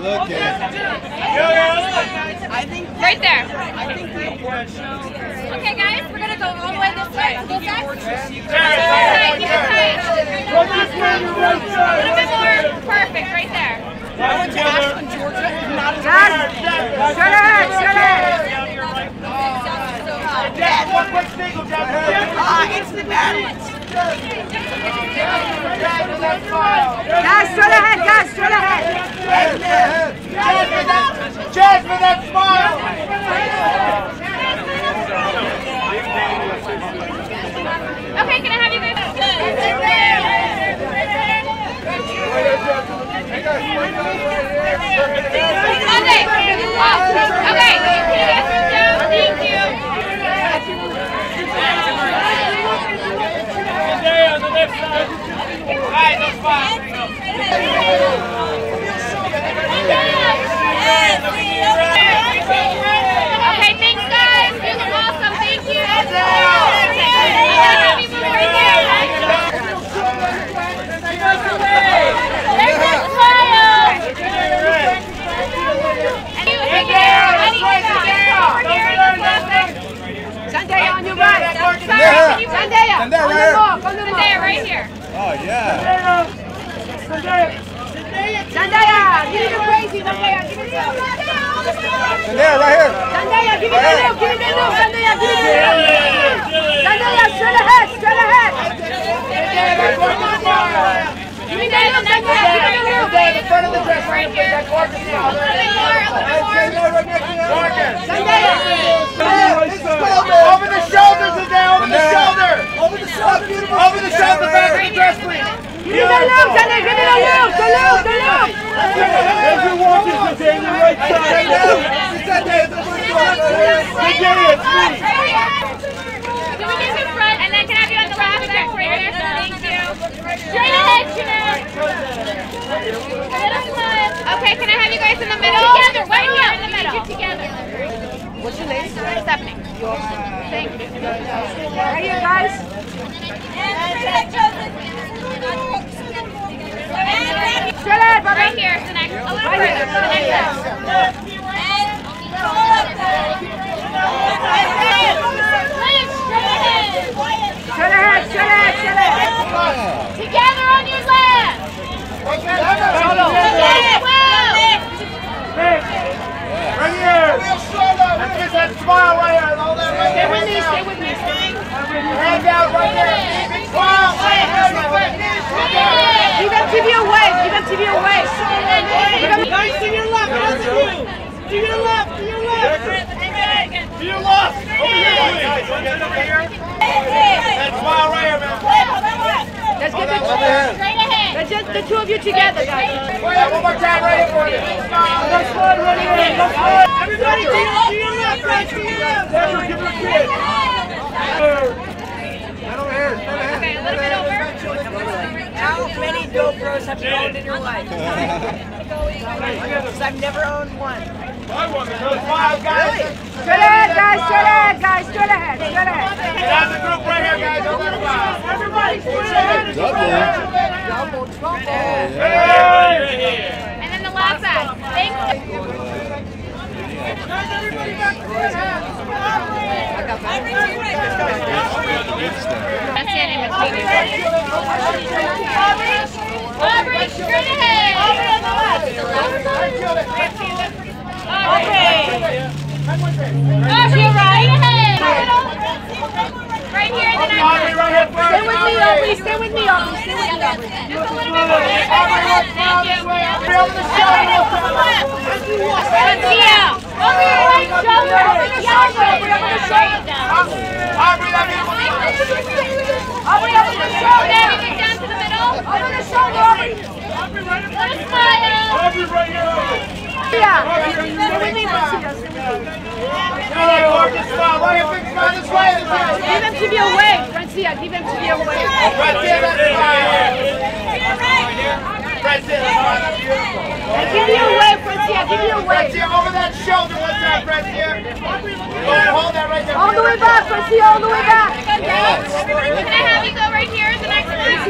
Look at it. I think right there. I think the award show. Okay, guys, we're gonna go all the way this way. Go back. A little bit more. Perfect, right there. I went to Ashland, Georgia. Not as bad. Shut it. It's the balance. Guys, straight ahead, Just for that smile! Okay, can I have you guys? Okay. Oh, okay, can you guys sit down? Thank you. On the left side. Alright, that's fine. Okay, thanks guys. This was awesome. Thank you. Happy people right there. There's a smile. Zendaya on your right. Zendaya right here. Oh yeah. Zendaya, give it a crazy. Zendaya, give it a little. Zendaya, right here. Zendaya, give it a little. Zendaya, give it a little. Zendaya, straight ahead. Give me that little. Zendaya, in front of the dress, right here. Zendaya, over the shoulders, over the shoulder, back of the dress, please. Give me the loop, Zendaya, give me the loop! Everyone is today on the right side. Can we get to the front and then can I have you on the left side prayer? Thank you. Straight ahead, Janelle. Okay, can I have you guys in the middle? Together, right here in the middle. Together. What's your name? Stephanie. Thank you. Right here, guys. Right here, the next, a little further, the next one. Shut it! Together on your left! Right here! Let's get that smile right here! Stay with me! Hand out right there! You got to be away! Nice to your left, to your left! Over here! That smile right here, man! Let's get the two of you together, guys! One more time right here for you! Everybody to your left! Andrew, give her a kiss! Right over here! Okay, a little bit over. How many GoPros have you owned in your life? Because I've never owned one. Five guys. Straight ahead. That's the group right here, guys. Everybody straight ahead. Double. And then the last side. Thank you. Everybody back to your hands. That's it. Aubrey, straight ahead. Aubrey on the left. Aubrey, right ahead. Right here in the next one. Stay with me, Aubrey. Just a little bit more. Thank you. Give me away, Francia, over that shoulder one time, Francia. Hold that right there. All the way back, Francia, all the way back. Can I have you go right here in the next round? Thank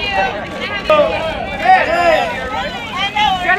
you. Can I have you go? Straight